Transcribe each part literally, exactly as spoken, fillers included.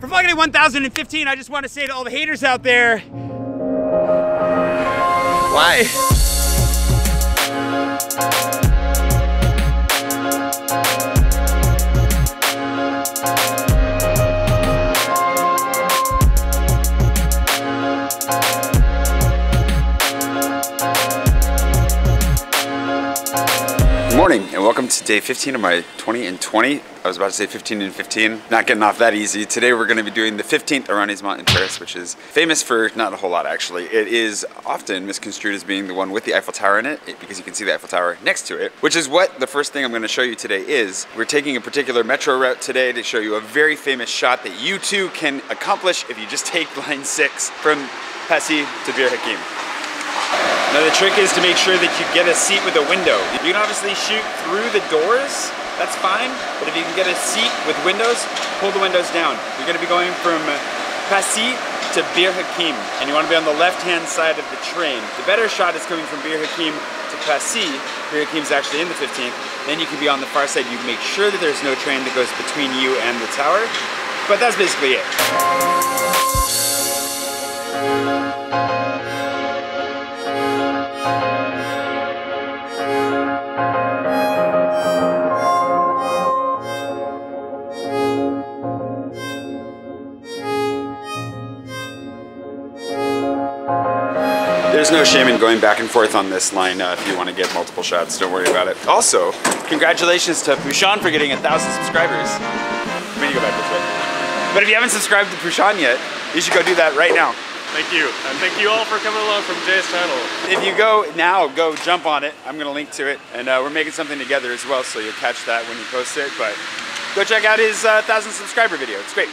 For Vlogday one thousand fifteen, I just want to say to all the haters out there, why? Good morning and welcome to day fifteen of my twenty and twenty. I was about to say fifteen and fifteen, not getting off that easy. Today we're gonna be doing the fifteenth arrondissement in Paris, which is famous for not a whole lot actually. It is often misconstrued as being the one with the Eiffel Tower in it, because you can see the Eiffel Tower next to it, which is what the first thing I'm gonna show you today is. We're taking a particular metro route today to show you a very famous shot that you too can accomplish if you just take line six from Passy to Bir Hakim. Now the trick is to make sure that you get a seat with a window. You can obviously shoot through the doors, that's fine, but if you can get a seat with windows, pull the windows down. You're gonna be going from Passy to Bir Hakim, and you wanna be on the left-hand side of the train. The better shot is coming from Bir Hakim to Passy. Bir Hakim's actually in the fifteenth. Then you can be on the far side. You make sure that there's no train that goes between you and the tower, but that's basically it. There's no shame in going back and forth on this line uh, if you want to get multiple shots, don't worry about it. Also, congratulations to Pusheen for getting a thousand subscribers. I'm gonna go back this way. But if you haven't subscribed to Pusheen yet, you should go do that right now. Thank you, and thank you all for coming along from Jay's channel. If you go now, go jump on it. I'm gonna link to it, and uh, we're making something together as well, so you'll catch that when you post it, but go check out his uh, thousand subscriber video, it's great.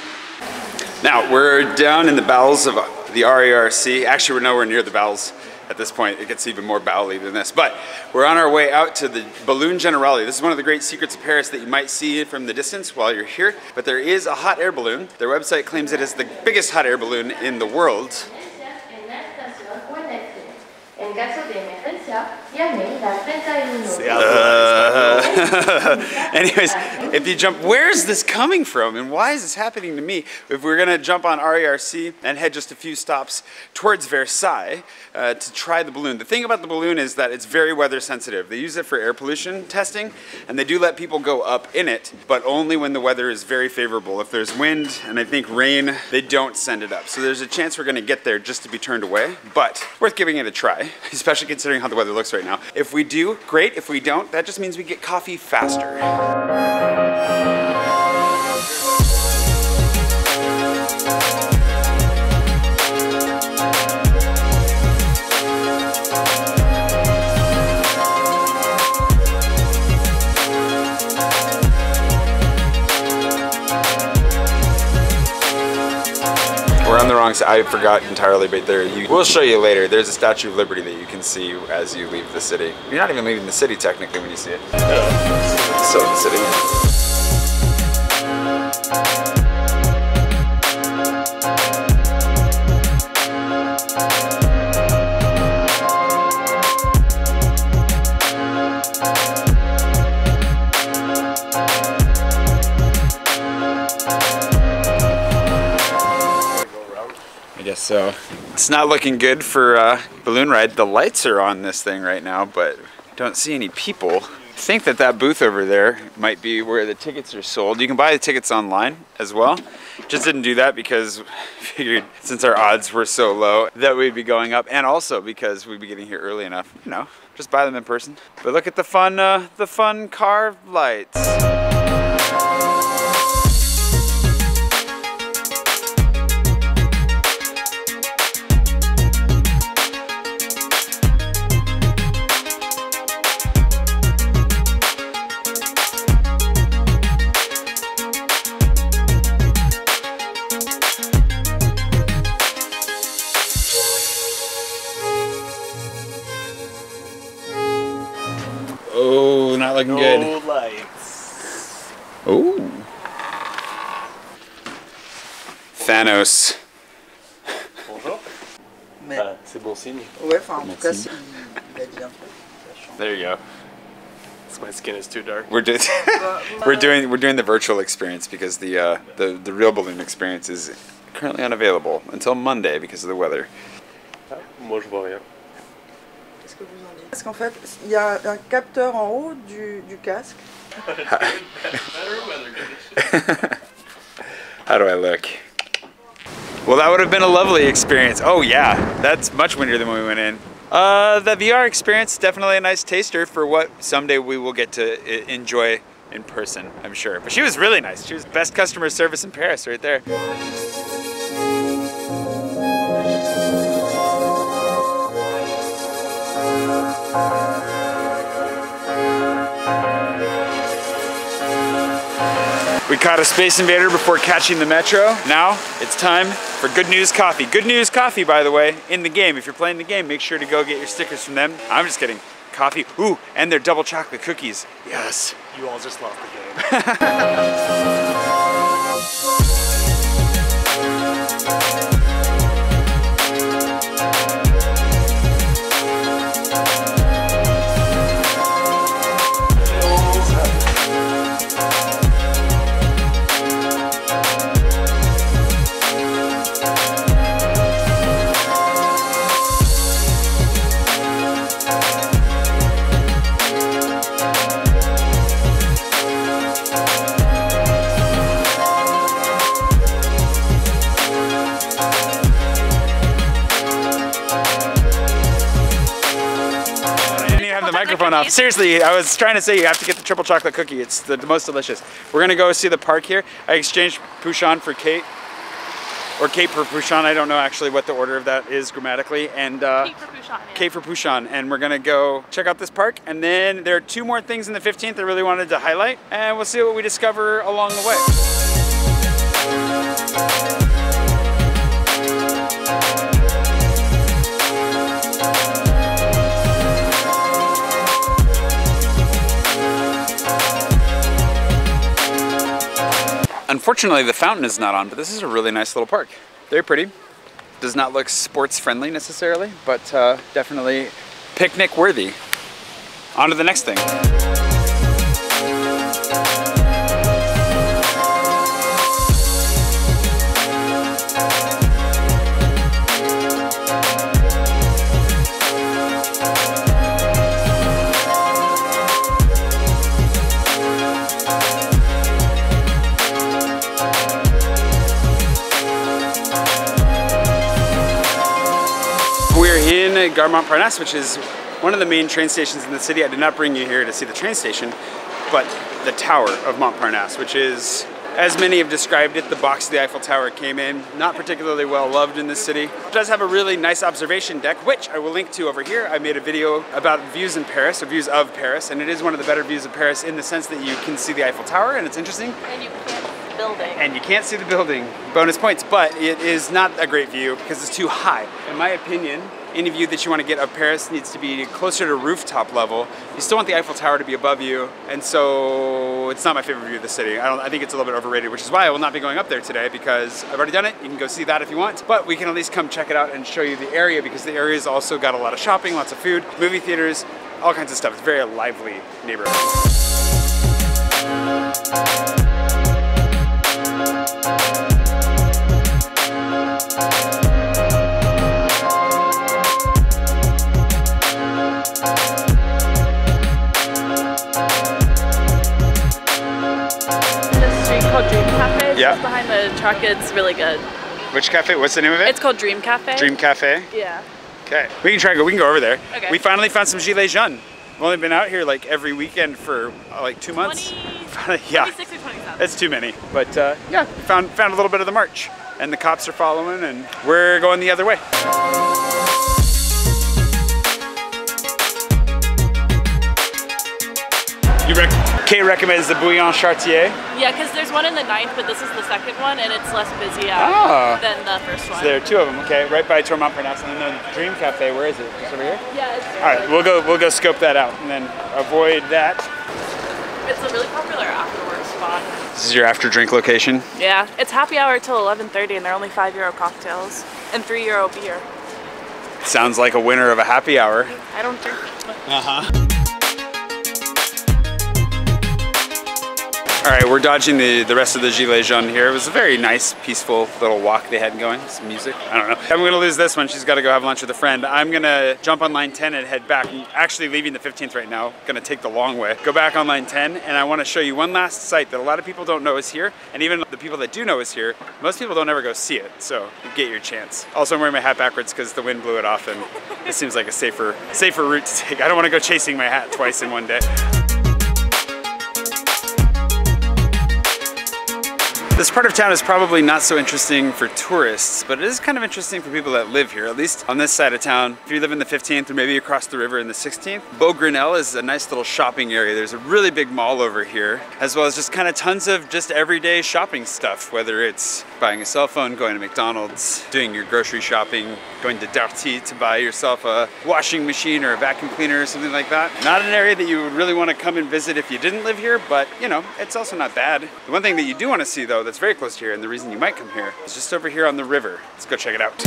Now, we're down in the bowels of the R E R C. Actually, we're nowhere near the bowels at this point. It gets even more bowel-y than this. But we're on our way out to the Ballon Generali. This is one of the great secrets of Paris that you might see from the distance while you're here. But there is a hot air balloon. Their website claims it is the biggest hot air balloon in the world. Uh, anyways, if you jump, where is this coming from and why is this happening to me? If we're gonna jump on R E R C and head just a few stops towards Versailles uh, to try the balloon. The thing about the balloon is that it's very weather sensitive. They use it for air pollution testing and they do let people go up in it, but only when the weather is very favorable. If there's wind and I think rain, they don't send it up. So there's a chance we're gonna get there just to be turned away, but worth giving it a try, especially considering how the weather looks right now. If we do, great. If we don't, that just means we get coffee faster. We're on the wrong side. I forgot entirely, but there you, we'll show you later. There's a Statue of Liberty that you can see as you leave the city. You're not even leaving the city technically when you see it. Yeah. So the city. So it's not looking good for uh, balloon ride. The lights are on this thing right now, but don't see any people. I think that that booth over there might be where the tickets are sold. You can buy the tickets online as well. Just didn't do that because I figured since our odds were so low that we'd be going up, and also because we'd be getting here early enough. You know, just buy them in person. But look at the fun, uh, the fun carved lights. Looking no good. Lights. Oh. Thanos. Bonjour. Mais. Ah, c'est bon signe. Ouais, enfin, en tout cas, c'est... There you go. because my skin is too dark. We're doing we're doing we're doing the virtual experience because the uh, the the real balloon experience is currently unavailable until Monday because of the weather. Moi, je vois rien. Qu'est-ce que vous en dites? Parce qu'en fait, il y a un capteur en haut du du casque. How do I look? Well, that would have been a lovely experience. Oh yeah, that's much windier than when we went in. Uh, the V R experience, definitely a nice taster for what someday we will get to enjoy in person, I'm sure. But she was really nice. She was best customer service in Paris right there. We caught a Space Invader before catching the Metro. Now it's time for Good News Coffee. Good News Coffee, by the way, in the game. If you're playing the game, make sure to go get your stickers from them. I'm just kidding. Coffee. Ooh, and their double chocolate cookies. Yes. You all just lost the game. Off. Seriously, I was trying to say you have to get the triple chocolate cookie. It's the most delicious. We're gonna go see the park here. I exchanged Pusheen for Kate, or Kate for Pusheen. I don't know actually what the order of that is grammatically. And uh, Kate for Pusheen. Yeah. Kate for Pusheen, and we're gonna go check out this park. And then there are two more things in the fifteenth I really wanted to highlight, and we'll see what we discover along the way. Unfortunately, the fountain is not on, but this is a really nice little park. Very pretty. Does not look sports friendly necessarily, but uh, definitely picnic worthy. On to the next thing. Gare Montparnasse, which is one of the main train stations in the city. I did not bring you here to see the train station, but the Tower of Montparnasse, which is, as many have described it, the box of the Eiffel Tower came in. Not particularly well loved in this city. It does have a really nice observation deck, which I will link to over here. I made a video about views in Paris, or views of Paris, and it is one of the better views of Paris in the sense that you can see the Eiffel Tower, and it's interesting. And you can't see the building. And you can't see the building. Bonus points, but it is not a great view because it's too high. In my opinion, any view that you want to get of Paris needs to be closer to rooftop level. You still want the Eiffel Tower to be above you, and so it's not my favorite view of the city. I, don't, I think it's a little bit overrated, which is why I will not be going up there today because I've already done it. You can go see that if you want, but we can at least come check it out and show you the area because the area's also got a lot of shopping, lots of food, movie theaters, all kinds of stuff. It's a very lively neighborhood. Dream Cafe. Yeah. Just behind the truck, it's really good. Which cafe? What's the name of it? It's called Dream Cafe. Dream Cafe? Yeah. Okay. We can try and go. We can go over there. Okay. We finally found some Gilets Jaunes. We've only been out here like every weekend for uh, like two months. twenty, yeah. twenty-six or twenty-seven. That's too many. But uh, yeah, we found, found a little bit of the march. And the cops are following and we're going the other way. You rec Kay recommends the Bouillon Chartier. Yeah, because there's one in the ninth, but this is the second one, and it's less busy out ah. than the first one. So there are two of them, okay? Right by Tour Montparnasse, and then the Dream Cafe. Where is it? Just over here? Yeah. It's All right, we'll go. We'll go scope that out, and then avoid that. It's a really popular after-work spot. This is your after-drink location. Yeah, it's happy hour till eleven thirty, and they're only five euro cocktails and three euro beer. Sounds like a winner of a happy hour. I don't drink much. Uh huh. All right, we're dodging the, the rest of the Gilets Jaunes here. It was a very nice, peaceful little walk they had going. Some music, I don't know. I'm gonna lose this one. She's gotta go have lunch with a friend. I'm gonna jump on line ten and head back. I'm actually leaving the fifteenth right now. Gonna take the long way. Go back on line ten, and I wanna show you one last site that a lot of people don't know is here. And even the people that do know is here, most people don't ever go see it. So you get your chance. Also, I'm wearing my hat backwards because the wind blew it off, and it seems like a safer, safer route to take. I don't wanna go chasing my hat twice in one day. This part of town is probably not so interesting for tourists, but it is kind of interesting for people that live here, at least on this side of town. If you live in the fifteenth or maybe across the river in the sixteenth, Beaugrenelle is a nice little shopping area. There's a really big mall over here, as well as just kind of tons of just everyday shopping stuff, whether it's buying a cell phone, going to McDonald's, doing your grocery shopping, going to Darty to buy yourself a washing machine or a vacuum cleaner or something like that. Not an area that you would really want to come and visit if you didn't live here, but you know, it's also not bad. The one thing that you do want to see though, that's very close to here, and the reason you might come here is just over here on the river. Let's go check it out.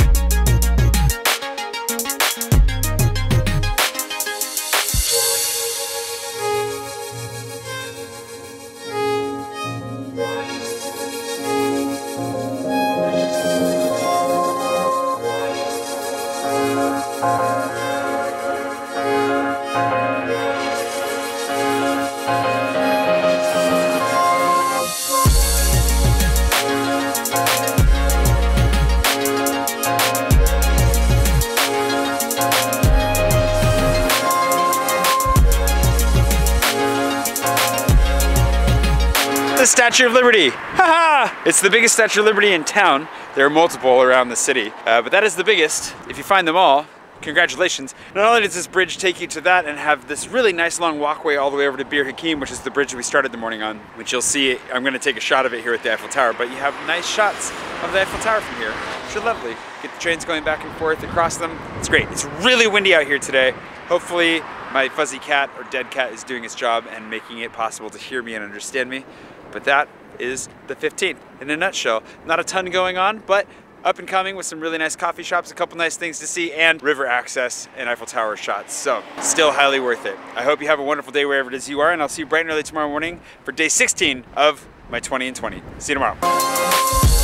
The Statue of Liberty! Haha! It's the biggest Statue of Liberty in town. There are multiple around the city, uh, but that is the biggest. If you find them all, congratulations. Not only does this bridge take you to that and have this really nice long walkway all the way over to Bir Hakim, which is the bridge we started the morning on, which you'll see, I'm gonna take a shot of it here at the Eiffel Tower, but you have nice shots of the Eiffel Tower from here, which are lovely. Get the trains going back and forth across them. It's great. It's really windy out here today. Hopefully my fuzzy cat or dead cat is doing its job and making it possible to hear me and understand me. But that is the fifteenth in a nutshell. Not a ton going on, but up and coming with some really nice coffee shops, a couple nice things to see, and river access and Eiffel Tower shots. So still highly worth it. I hope you have a wonderful day wherever it is you are, and I'll see you bright and early tomorrow morning for day sixteen of my twenty and twenty. See you tomorrow.